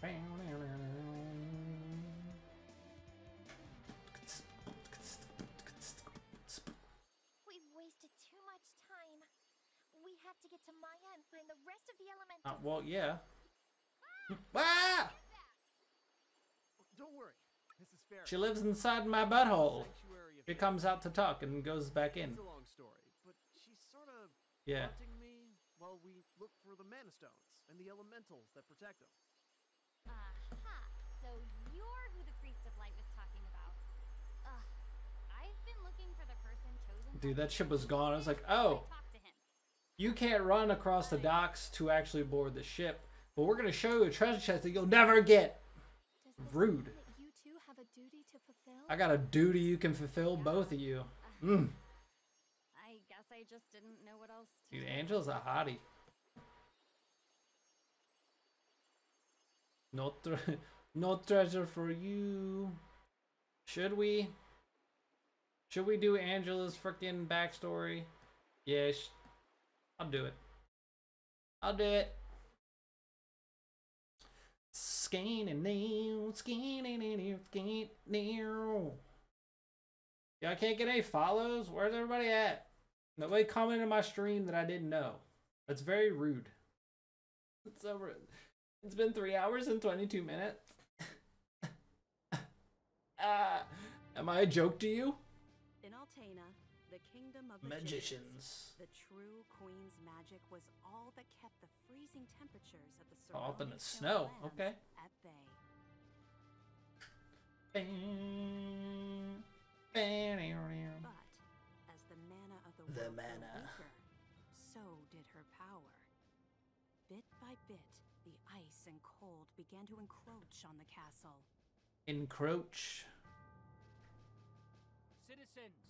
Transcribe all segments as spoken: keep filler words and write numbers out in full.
We've wasted too much time. We have to get to Maya and find the rest of the Elementals. Uh, well, yeah. Ah! Don't worry. This is fair. She lives inside my butthole. She comes out to talk and goes back in. It's a long story, but she's sort of yeah. haunting me while we look for the Mana Stones and the Elementals that protect them. Aha! Uh-huh. So you're who the Priest of Light was talking about. Ugh. I've been looking for the person chosen. Dude, that ship was gone. I was like, oh, you can't run across the docks to actually board the ship, but we're gonna show you a treasure chest that you'll never get. Rude. Have a duty to fulfill? I got a duty you can fulfill, yeah. both of you. Mm. I guess I just didn't know what else to do. Dude, Angela's a hottie. No, tre no treasure for you. Should we? Should we do Angela's freaking backstory? Yes. I'll do it. I'll do it. Skin and nail, skin and nail, skin and nail. Y'all can't get any follows? Where's everybody at? Nobody commented on my stream that I didn't know. That's very rude. It's over. It's been three hours and twenty-two minutes. uh, am I a joke to you? In Altena, the kingdom of magicians, magicians, the true queen's magic was all that kept the freezing temperatures of the surrounding up in the snow. Okay. At bay. But as the mana of the, the world mana. Weaker, so did her power. Bit by bit, the ice and cold began to encroach on the castle. Encroach. Citizens.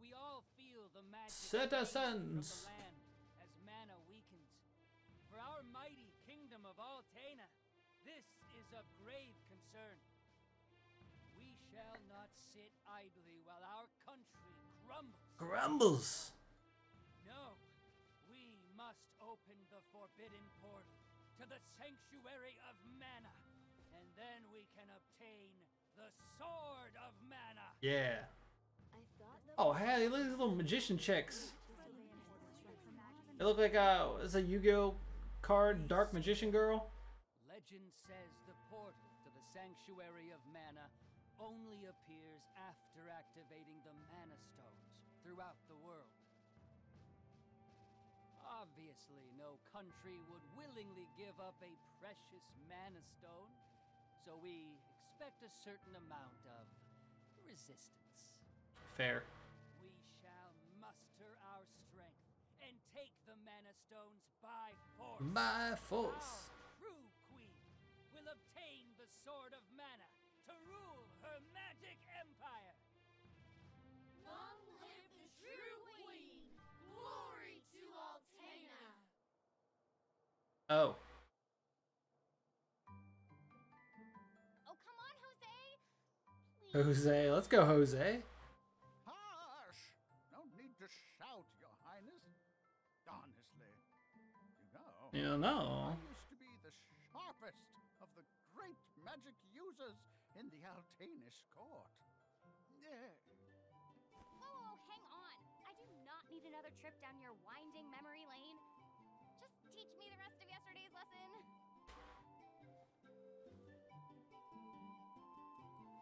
We all feel the magic citizens of the land as mana weakens. For our mighty kingdom of Altena, this is of grave concern. We shall not sit idly while our country crumbles. Crumbles. No, we must open the forbidden portal to the Sanctuary of Mana, and then we can obtain the Sword of Mana. Yeah. Oh, hey, look at these little magician chicks. They look like uh, it's a Yu-Gi-Oh card, Dark Magician Girl. Legend says the portal to the Sanctuary of Mana only appears after activating the Mana Stones throughout the world. Obviously, no country would willingly give up a precious Mana Stone, so we expect a certain amount of resistance. Fair. We shall muster our strength and take the Mana Stones by force. By force. Our true queen will obtain the Sword of Mana to rule her magic empire. Long live the true queen. Glory to Altena. Oh. Oh, come on, Jose. Please. Jose, let's go, Jose. To shout, Your Highness. Honestly, you know, you know, I used to be the sharpest of the great magic users in the Altenish court. Yeah. Oh, hang on. I do not need another trip down your winding memory lane. Just teach me the rest of yesterday's lesson.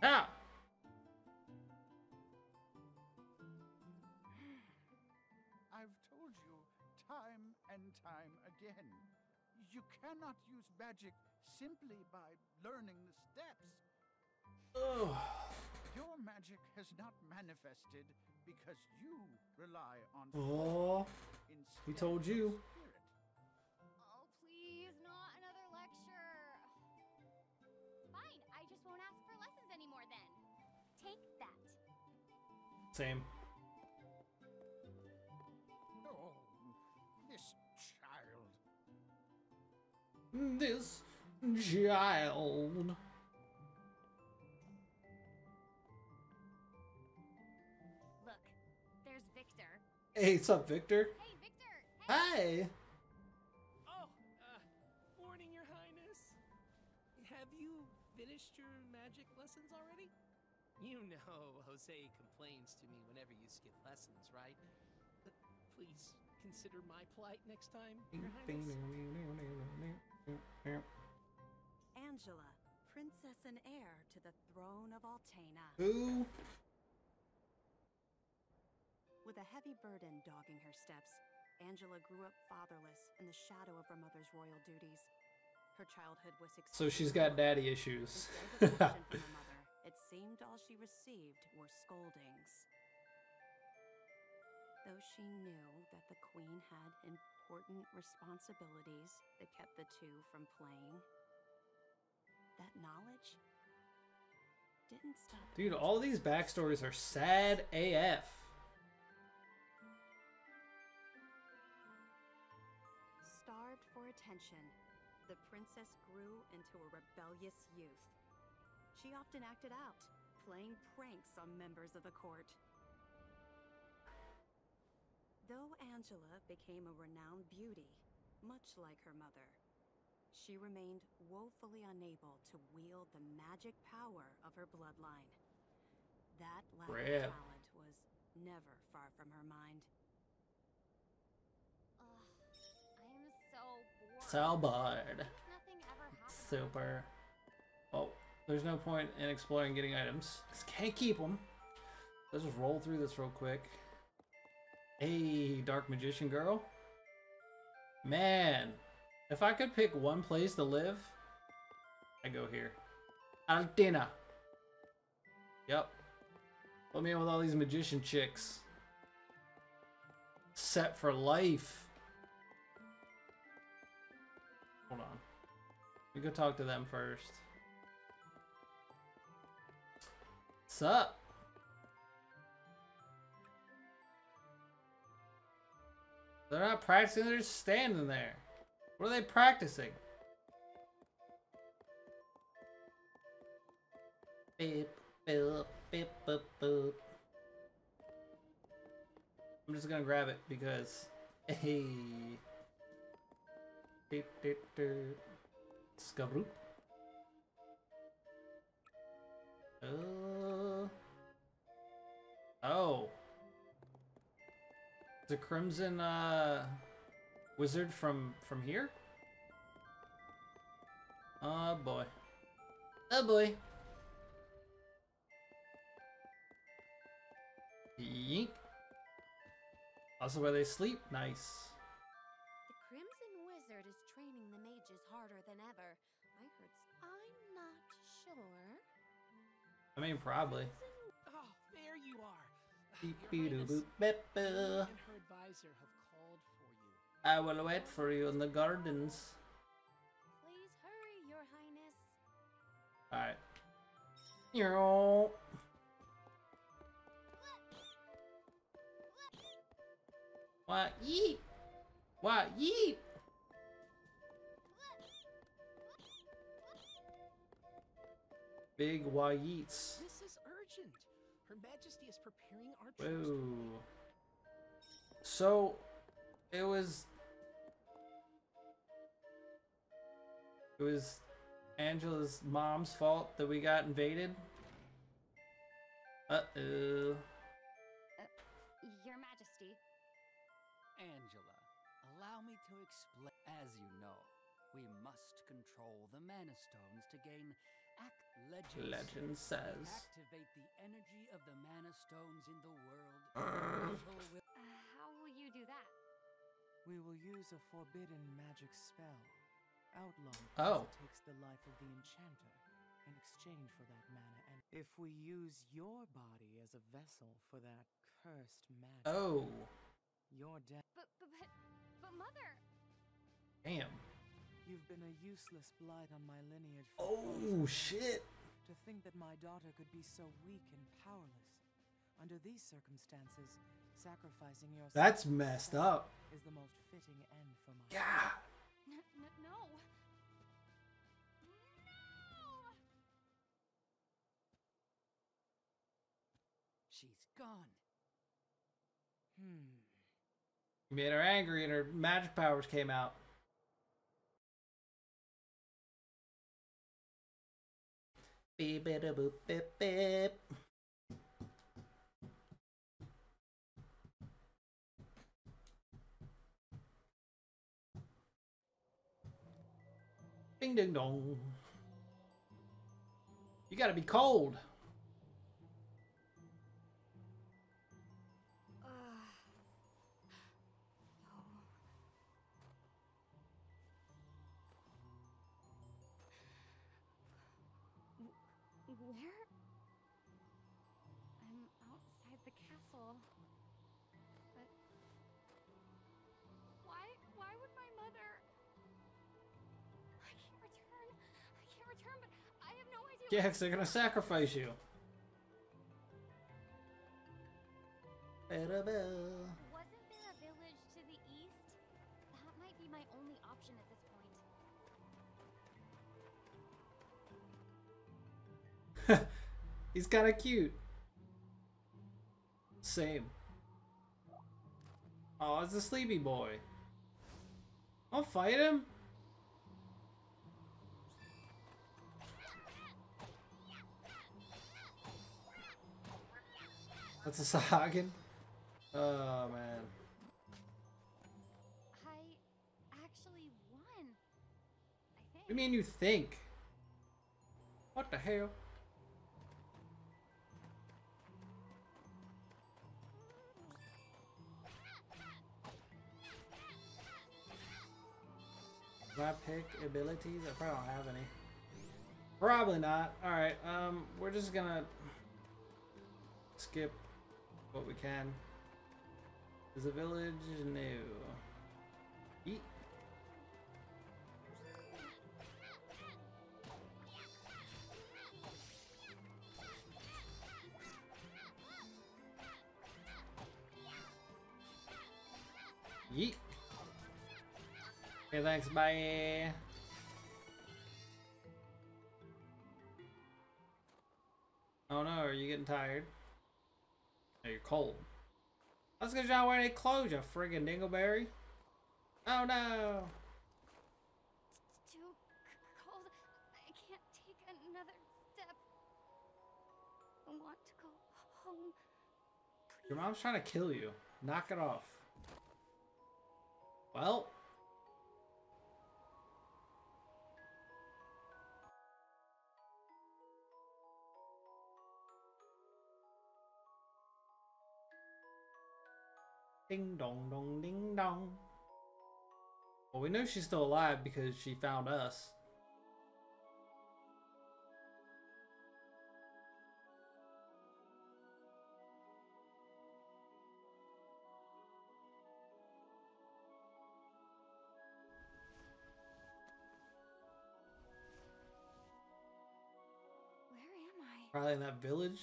Now. I've told you time and time again, you cannot use magic simply by learning the steps. Ugh. Your magic has not manifested because you rely on oh, we told you. Spirit. Oh, please, not another lecture. Fine, I just won't ask for lessons anymore then. Take that. Same. Oh, this child. This child. Look, there's Victor. Hey, what's up, Victor? Hey, Victor. Hey. Hi. Oh, uh, morning, Your Highness. Have you finished your magic lessons already? You know Jose complains to me whenever you skip lessons, right? Please consider my plight next time, Your Highness. Angela, princess and heir to the throne of Altena. Who? With a heavy burden dogging her steps, Angela grew up fatherless in the shadow of her mother's royal duties. Her childhood was extreme. So she's got daddy issues. From her mother, it seemed all she received were scoldings. Though she knew that the queen had important responsibilities that kept the two from playing, that knowledge didn't stop. Dude, all these backstories are sad A F. Starved for attention, the princess grew into a rebellious youth. She often acted out, playing pranks on members of the court. Though Angela became a renowned beauty, much like her mother, she remained woefully unable to wield the magic power of her bloodline. That lack of talent was never far from her mind. Ugh. So bored. Super. Oh, there's no point in exploring getting items. Just can't keep them. Let's just roll through this real quick. Hey, Dark Magician Girl. Man, if I could pick one place to live, I'd go here. Altena. Yep. Let me in with all these magician chicks. Set for life. Hold on. We go talk to them first. What's up? They're not practicing, they're just standing there. What are they practicing? Beep, boop, beep, boop, boop. I'm just gonna grab it because, hey. Do, do, do. Scaroop. Uh, oh. The Crimson uh, Wizard from from here? Oh boy. Oh boy. Yeek. Also where they sleep? Nice. Is training the mages harder than ever. I heard. I'm not sure. I mean, probably. Oh, there you are. Her advisor have called for you. I will wait for you in the gardens. Please hurry, Your Highness. All right. Yo. What yeet? What yeet? Big Wyeats. This is urgent. Her Majesty is preparing our troops. Whoa. So, it was... It was Angela's mom's fault that we got invaded? Uh-oh. Uh, Your Majesty. Angela, allow me to explain. As you know, we must control the Mana Stones to gain... Act legends. Legend says. Activate the energy of the Mana Stones in the world. Uh, how will you do that? We will use a forbidden magic spell. Outlaw oh. takes the life of the enchanter in exchange for that mana. And if we use your body as a vessel for that cursed magic, oh, you're dead. But, but, but mother. Damn. You've been a useless blight on my lineage. Oh shit! To think that my daughter could be so weak and powerless under these circumstances, sacrificing yourself. That's messed up. Is the most fitting end for my. Yeah. No, no, no. No. She's gone. Hmm. You made her angry, and her magic powers came out. Beep, beep, beep, beep, beep. Ding, ding, dong. You gotta be cold. Yes, they're gonna sacrifice you. Wasn't there a village to the east? That might be my only option at this point. He's kinda cute. Same. Oh, it's a sleepy boy. I'll fight him. That's a Sahagin? Oh man. I actually won. I think. What do you mean you think? What the hell? Do I pick abilities? I probably don't have any. Probably not. Alright, um, we're just gonna skip what we can. Is a village new? Eat. Yeet. Okay, thanks, bye. Oh no, are you getting tired? You're cold. That's because y'all wearing any clothes, you friggin' dingleberry. Oh no! It's too cold. I can't take another step. I want to go home. Please. Your mom's trying to kill you. Knock it off. Well. Ding dong dong ding dong. Well, we know she's still alive because she found us. Where am I? Probably in that village.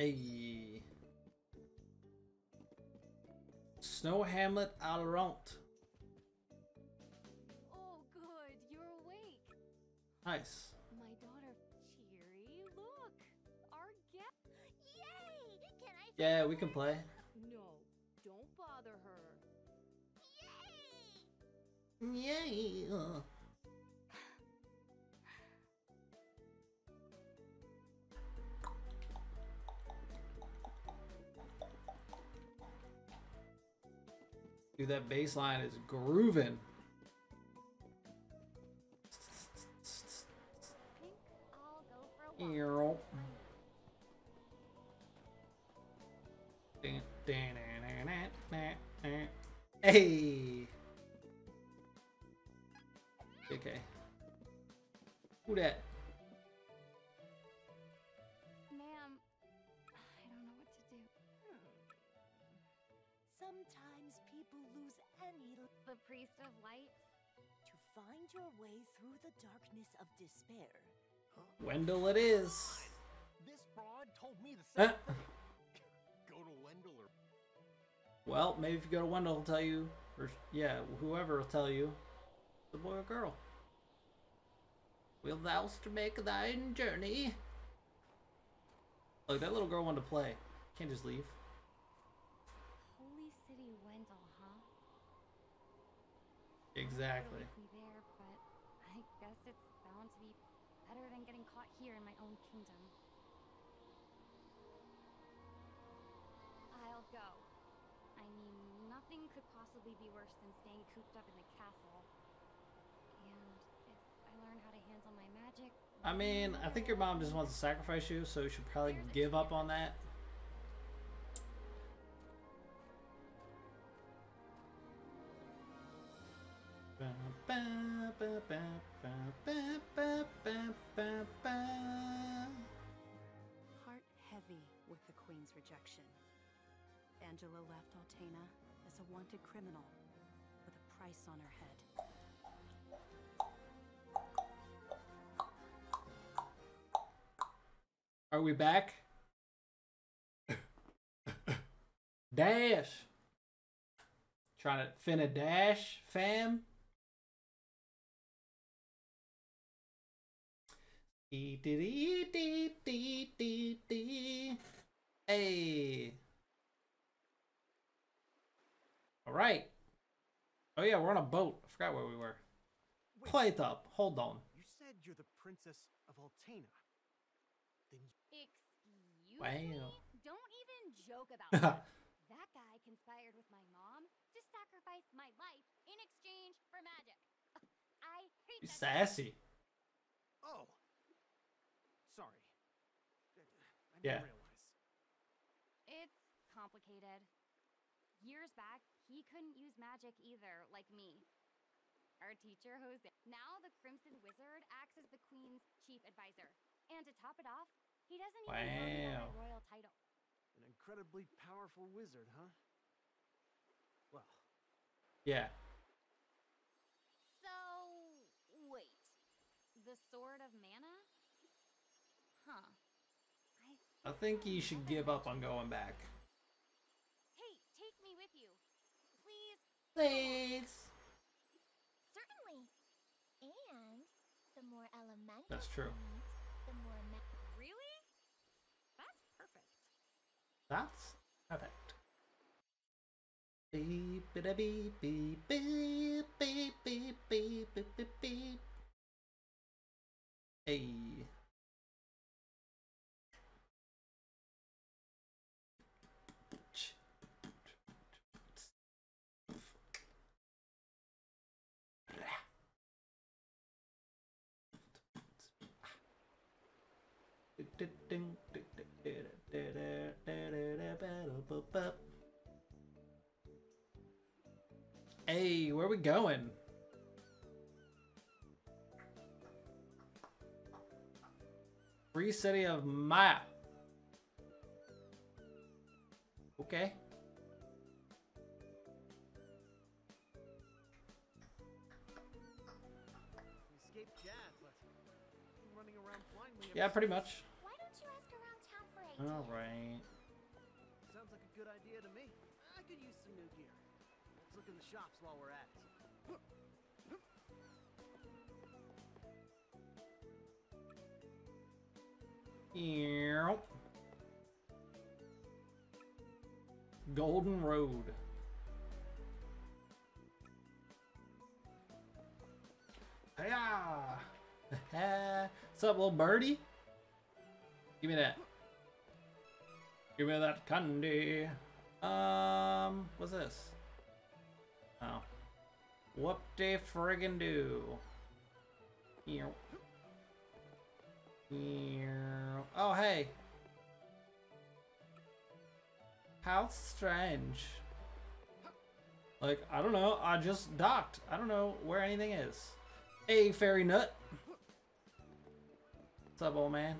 Hey. Snow Hamlet Alante. Oh good, you're awake. Nice. My daughter Cheery, look. Our guest. Yay! Can I Yeah, we can play. No, don't bother her. Yay! Yay. Ugh. Dude, that bass line is grooving. I think I'll go for a hey. Okay. Who that? The priest of light to find your way through the darkness of despair. Huh? Wendell it is. This broad told me the same thing. Go to Wendell or well, maybe if you go to Wendell he'll tell you, or yeah, whoever will tell you. The boy or girl. Will thou make thine journey? Look, that little girl wanted to play. Can't just leave. Holy city Wendell, huh? Exactly. There, but I guess it's bound to be better than getting caught here in my own kingdom. I'll go. I mean, nothing could possibly be worse than staying cooped up in the castle. And if I learn how to handle my magic... I mean, I think your mom just wants to sacrifice you, so you should probably give up on that. Heart heavy with the Queen's rejection. Angela left Altena as a wanted criminal with a price on her head. Are we back? Dash! Trying to finna dash, fam? Dee dee dee dee dee dee. Hey! Alright. Oh yeah, we're on a boat. I forgot where we were. Wait. Plate up. Hold on. You said you're the princess of Altena. Then you... Excuse wow. me? Don't even joke about that. That guy conspired with my mom to sacrifice my life in exchange for magic. I hate He's that. Sassy. Oh. Sorry. I didn't yeah. realize. It's complicated. Years back, he couldn't use magic either, like me. Our teacher, Jose. Now the Crimson Wizard acts as the Queen's chief advisor. And to top it off, he doesn't even have a royal title. An incredibly powerful wizard, huh? Well. Yeah. So, wait. The Sword of Mana? Huh. I think, I think you should give up on going back. With you, please. Please. Certainly. And the more elemental. That's true. The more really. That's perfect. That's perfect. Beep beep beep beep beep beep beep beep beep beep beep. Hey. Hey, where are we going? Free city of Maya. Okay. Yeah, pretty much. Why don't you ask around town for ages? All right. Sounds like a good idea to me. I could use some new gear. Let's look in the shops while we're at it. Yep. Golden Road. Yeah. What's up, little birdie? Give me that. Give me that candy. Um, what's this? Oh. Whoop de friggin' do. Ew. Ew. Oh, hey. How strange. Like, I don't know. I just docked. I don't know where anything is. Hey, fairy nut. What's up, old man?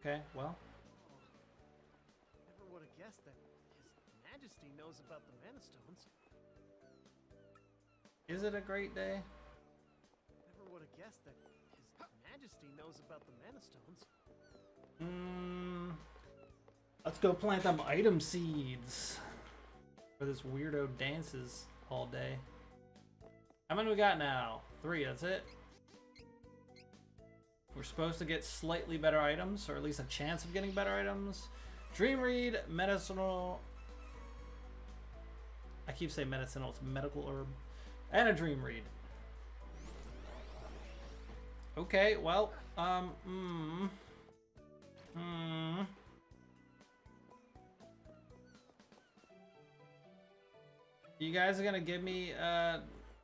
Okay, well. Never would have guessed that His Majesty knows about the Mana Stones. Is it a great day? Never would have guessed that His Majesty knows about the Mana Stones. Mmm. Let's go plant them item seeds. Where this weirdo dances all day. How many we got now? Three, that's it. We're supposed to get slightly better items, or at least a chance of getting better items. Dream Read, Medicinal I keep saying medicine, it's medical herb. And a dream read. Okay, well, um, mm, mm. You guys are gonna give me, uh,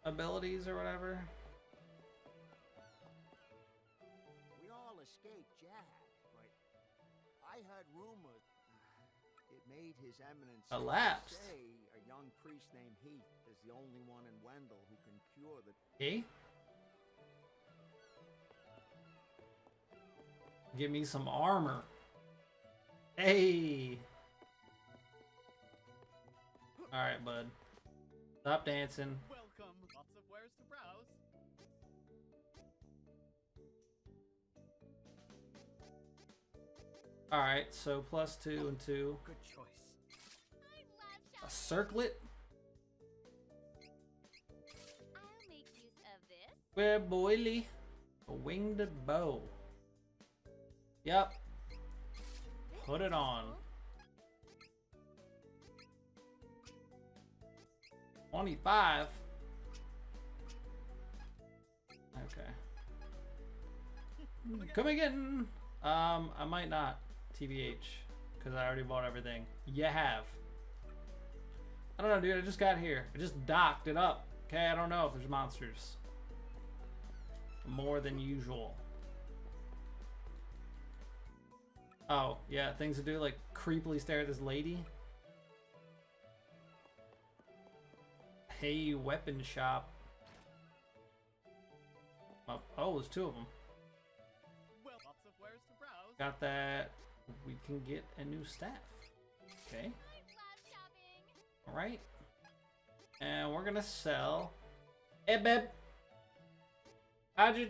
abilities or whatever? We all escaped Jad, but I heard rumors it made his eminence elapsed. Say a young priest named Heath is the only one in Wendell who can cure the... He? Give me some armor. Hey! Alright, bud. Stop dancing. Welcome. Lots of wares to browse. Alright, so plus two and two. Good choice. A circlet? I'll make use of this. We're boily. A winged bow. Yep. Put it on. twenty-five. Okay. Come again. Um, I might not. T B H. Because I already bought everything. You have. I don't know, dude. I just got here. I just docked it up. Okay, I don't know if there's monsters. More than usual. Oh, yeah, things to do, like, creepily stare at this lady. Hey, weapon shop. Oh, oh, there's two of them. Well, lots of wares to browse. Got that. We can get a new staff. Okay. Alright. And we're gonna sell... Hey, babe. How'd you...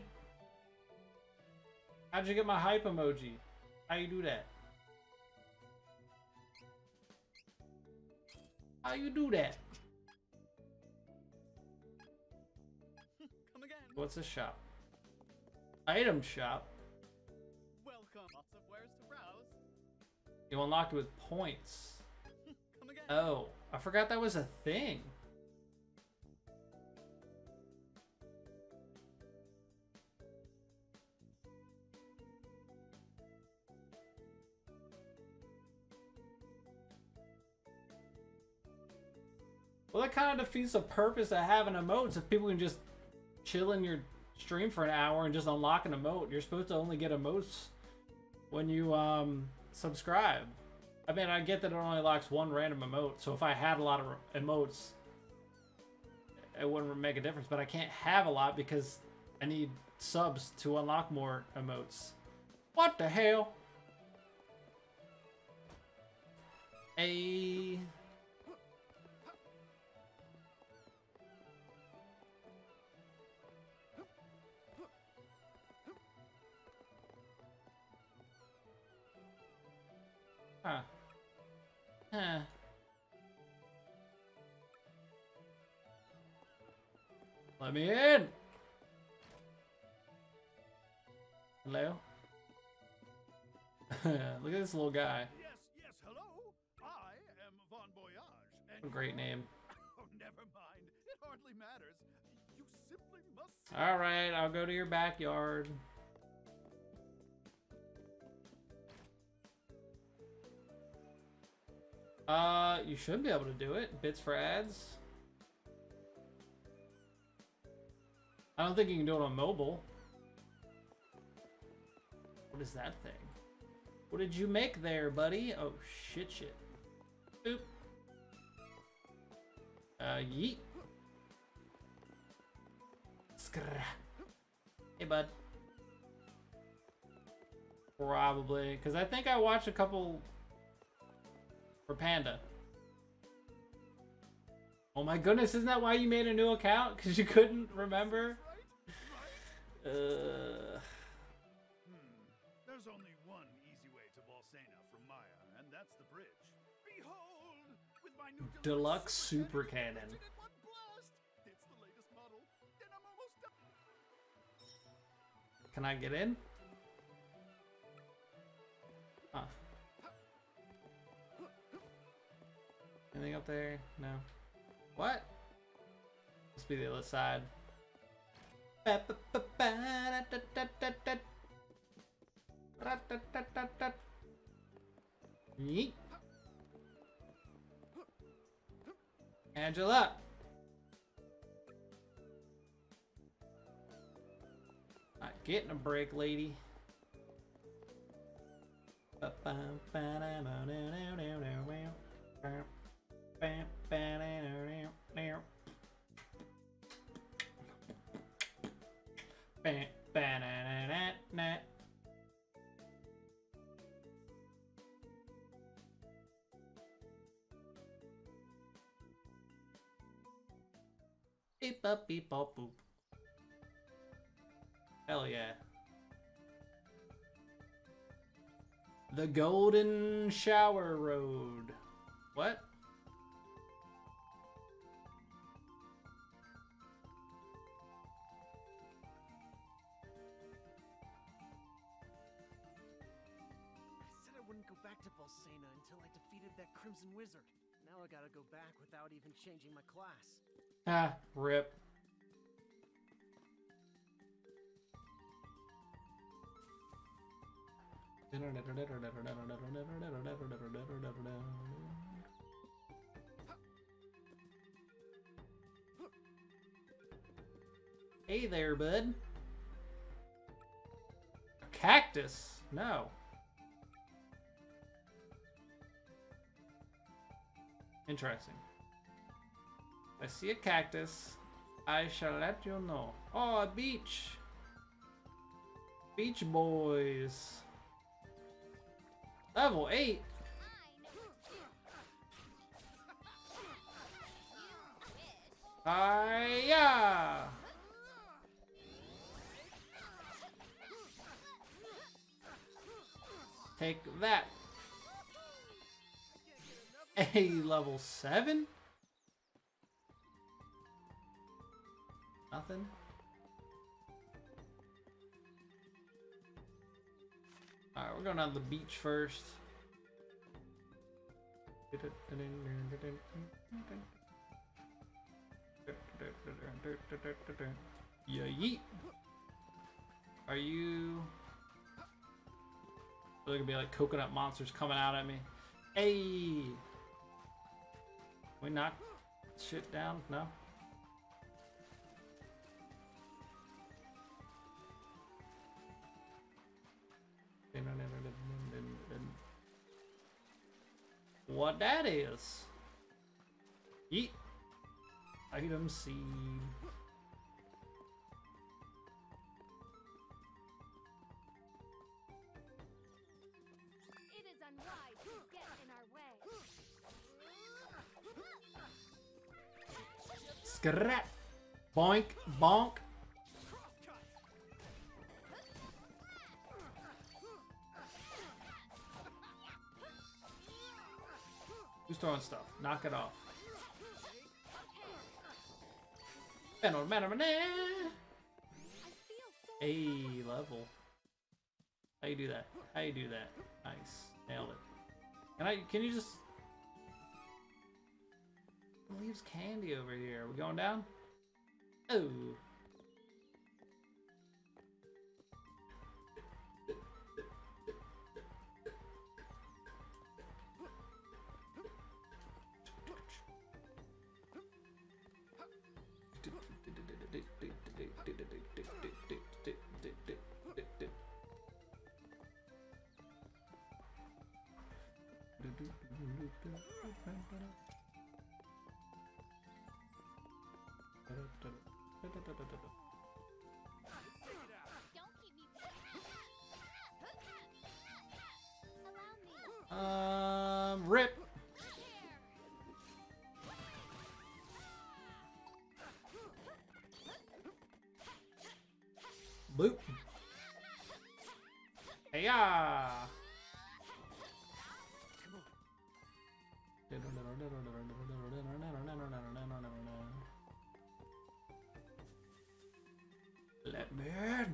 How'd you get my hype emoji? How you do that? How you do that? Come again. What's a shop? Item shop. Welcome. Lots of wares to browse. You unlocked it with points. Come again. Oh, I forgot that was a thing. Well, that kind of defeats the purpose of having emotes if people can just chill in your stream for an hour and just unlock an emote. You're supposed to only get emotes when you um, subscribe. I mean, I get that it only unlocks one random emote, so if I had a lot of emotes, it wouldn't make a difference. But I can't have a lot because I need subs to unlock more emotes. What the hell? Hey... Huh. Huh. Let me in! Hello? Look at this little guy. Yes, yes, hello. I am Von Voyage. And a great name. Oh, never mind. It hardly matters. You simply must. Alright, I'll go to your backyard. Uh, you should be able to do it. Bits for ads. I don't think you can do it on mobile. What is that thing? What did you make there, buddy? Oh, shit, shit. Boop. Uh, yeet. Skrrr. Hey, bud. Probably, because I think I watched a couple... For Panda. Oh my goodness, isn't that why you made a new account? Because you couldn't remember? Right, right. Uh... Hmm. There's only one easy way to Altena from Maya, and that's the bridge. Behold, with my new Deluxe Super Cannon. It's the latest model. Then I'm almost done. Can I get in? Huh. Anything up there? No. What? Must be the other side. Yeet. Angela! Not getting a break, lady. Beep up, beep up, boop. Hell yeah. The Golden Shower Road. What? I said I wouldn't go back to Volsena until I defeated that Crimson Wizard. Now I gotta go back without even changing my class. Ah, rip. Hey there, bud. A cactus? No. Interesting. I see a cactus. I shall let you know. Oh, a beach. Beach boys. Level eight. Hiya! Take that. Hey, level seven. Nothing. Alright, we're going down to the beach first. Yeah, yeet. Are you... They're gonna be like coconut monsters coming out at me. Hey! We knock shit down? No? What that is? Yeet. Item C. It is unwise to get in our way. Scrap. Boink, bonk. Who's throwing stuff? Knock it off. Hey, level. How you do that? How you do that? Nice. Nailed it. Can I, can you just... Who leaves candy over here? Are we going down? Oh. Um, rip. Boop. Hey ya. Let me in.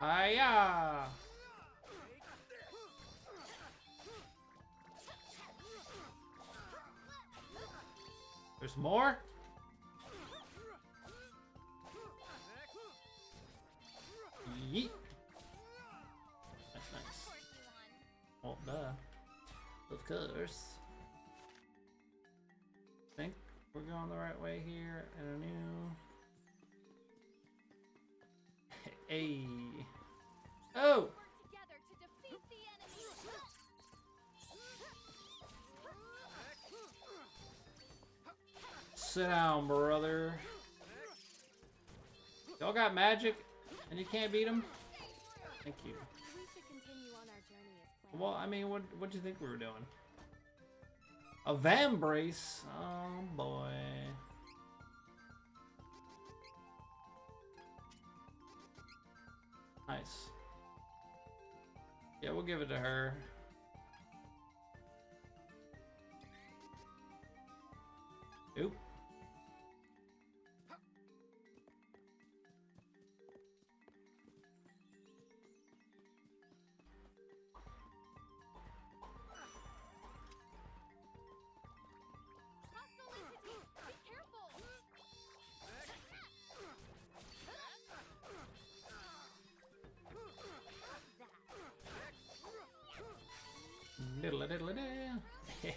Hiya! There's more? Yeet. That's nice. Well, duh. Of course. I think we're going the right way here. I don't know. Hey. Oh! Sit down, brother. Y'all got magic and you can't beat him? Thank you. Well, I mean, what what'd you think we were doing? A van brace? Oh boy. Nice. Yeah, we'll give it to her. Oop.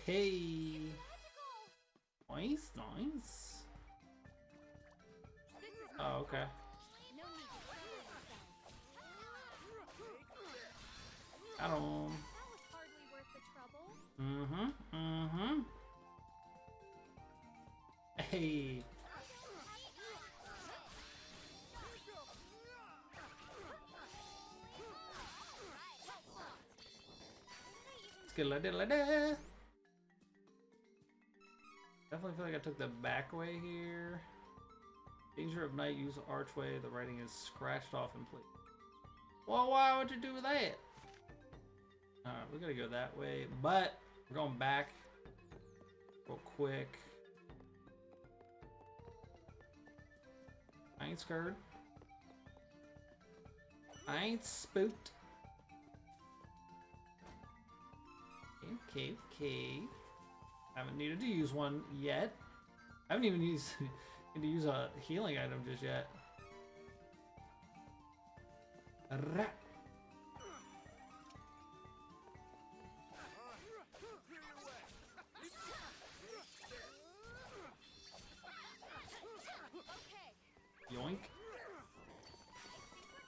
Hey, nice, nice. Oh, okay. I don't. Mm-hmm. Mm-hmm. Hey. Skilla-dilla-da. Definitely feel like I took the back way here. Danger of night, use archway. The writing is scratched off and pleated. Well, why would you do that? Alright, we're gonna go that way, but we're going back real quick. I ain't scared. I ain't spooked. Okay, okay. I haven't needed to use one yet. I haven't even used need to use a healing item just yet. Yoink.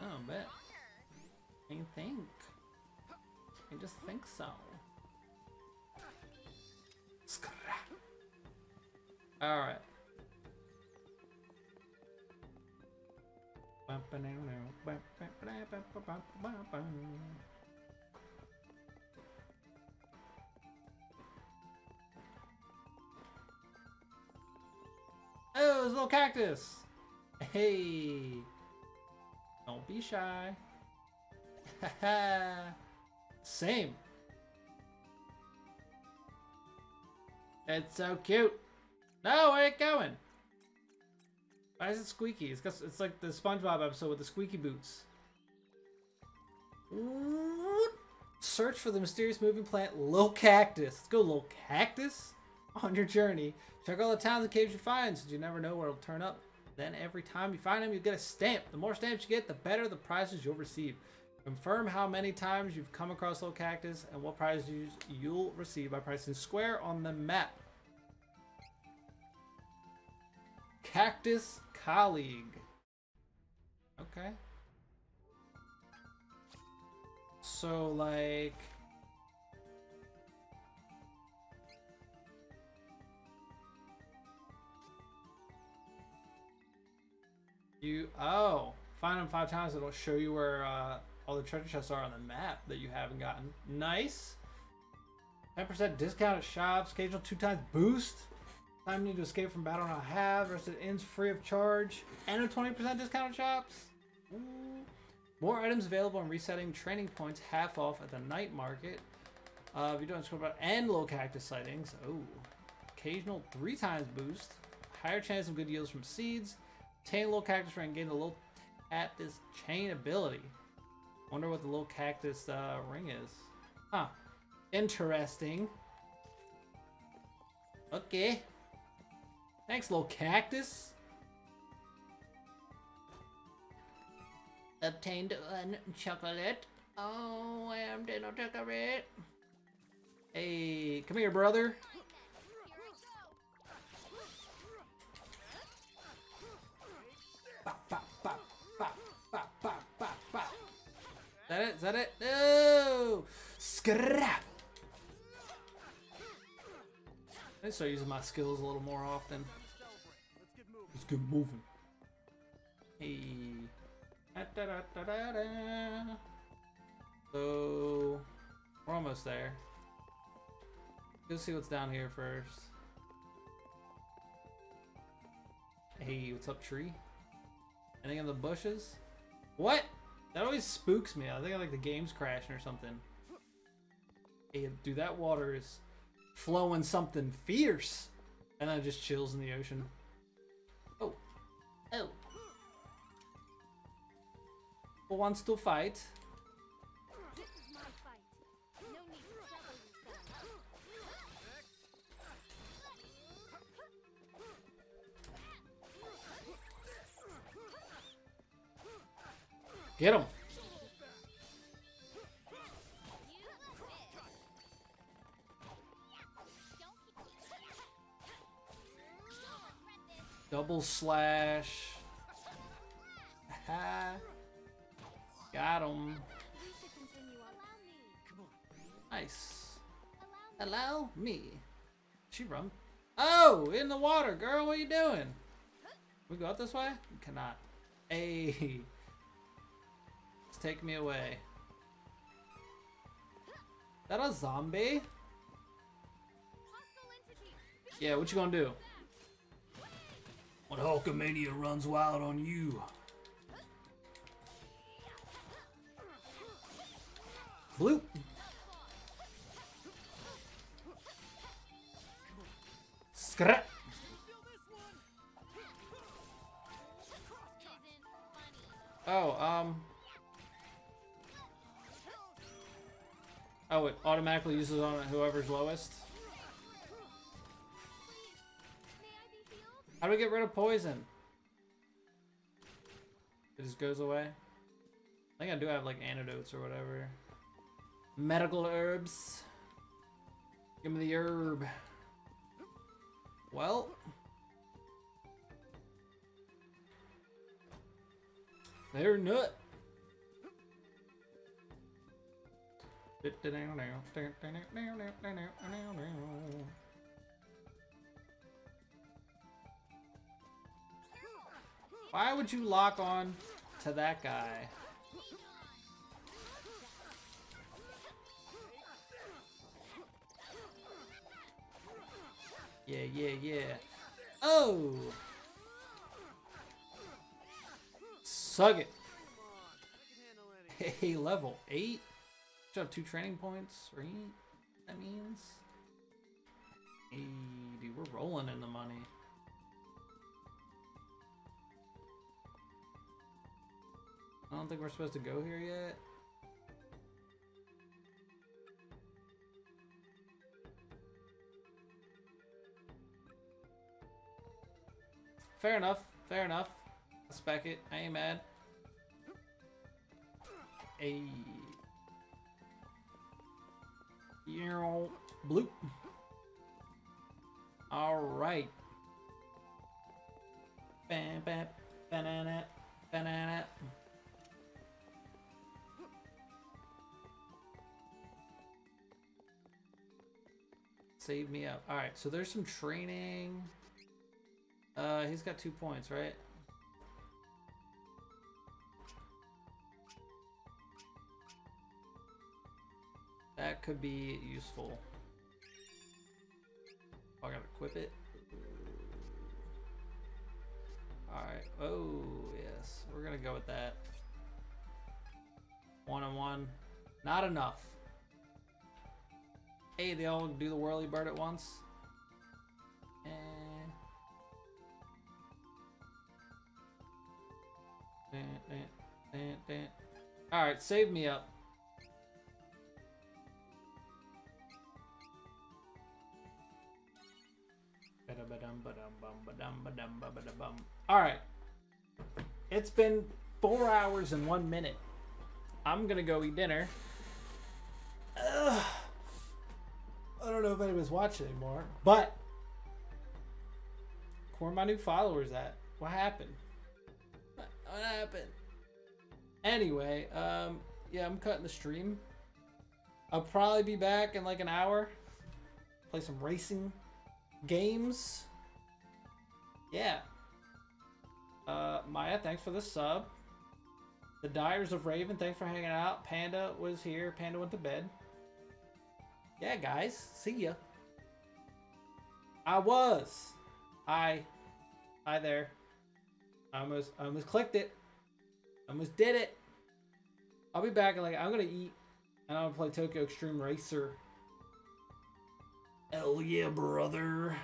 Oh, I bet. I think. I just think so. All right. Oh, there's a little cactus. Hey, don't be shy. Same. That's so cute. No, where it going? Why is it squeaky? It's got, it's like the SpongeBob episode with the squeaky boots. Search for the mysterious moving plant Lil Cactus. Let's go, Lil Cactus. On your journey, check all the towns and caves you find, since you never know where it'll turn up. Then every time you find him, you get a stamp. The more stamps you get, the better the prizes you'll receive. Confirm how many times you've come across Lil Cactus and what prizes you'll receive by pressing square on the map. Cactus colleague. Okay. So like you oh, find them five times, it'll show you where uh, all the treasure chests are on the map that you haven't gotten. Nice. ten percent discount at shops, occasional two times boost. Time you need to escape from battle and a half. Rest it ends free of charge. And a twenty percent discount on shops. Ooh. More items available on resetting. Training points half off at the night market. Uh, if you don't scroll about and low cactus sightings. Oh. Occasional three times boost. Higher chance of good yields from seeds. Obtain low cactus ring. Gain the low cactus chain ability. Wonder what the low cactus uh, ring is. Huh. Interesting. Okay. Thanks, Lil Cactus. Obtained one chocolate. Oh, I am Dino Chocolate. Hey, come here, brother. Bop, bop, bop, bop, bop, bop, bop, bop. Is that it? Is that it? No! Scrap! I start using my skills a little more often. Let's get moving. Hey. Da, da, da, da, da. So we're almost there. Let's see what's down here first. Hey, what's up, tree? Anything in the bushes? What? That always spooks me. I think I like the game's crashing or something. Hey, dude, that water is flowing something fierce, and then it just chills in the ocean. Oh, oh. Who wants to fight? This is my fight. No need to trouble yourself. Get him! Double slash. Ha. Got him. Nice. Allow me. She run. Oh, in the water, girl. What are you doing? We go up this way? We cannot. Hey. Let's take me away. Is that a zombie? Yeah, what you gonna do? When Hulkamania runs wild on you. Bloop. Scrap. Oh, um. Oh, it automatically uses on whoever's lowest. How do we get rid of poison? It just goes away. I think I do have like antidotes or whatever. Medical herbs. Give me the herb. Well. They're nut. Why would you lock on to that guy? Yeah, yeah, yeah. Oh! Suck it. Hey, level eight? Should have two training points, right? That means. Hey, dude, we're rolling in the money. I don't think we're supposed to go here yet. Fair enough, fair enough. Let's back it. I ain't mad. Hey. Bloop. Alright. Bam, bam, banana, banana. Save me up. All right, so there's some training. Uh, he's got two points, right? That could be useful. Oh, I gotta equip it. All right. Oh yes, we're gonna go with that. One on one, not enough. Hey, they all do the whirly bird at once. And dun, dun, dun, dun. All right, save me up. Ba-dum-ba-dum-ba-dum-bum. Alright. It's been four hours and one minute. I'm gonna go eat dinner. Ugh. I don't know if anybody's watching anymore, but where are my new followers at? What happened? What, what happened? Anyway, um, yeah, I'm cutting the stream. I'll probably be back in like an hour. Play some racing games. Yeah. Uh, Maya, thanks for the sub. The Dyers of Raven, thanks for hanging out. Panda was here. Panda went to bed. Yeah, guys. See ya. I was. Hi. Hi there. I almost, I almost clicked it. I almost did it. I'll be back. Like, I'm going to eat. And I'm going to play Tokyo Extreme Racer. Hell yeah, brother.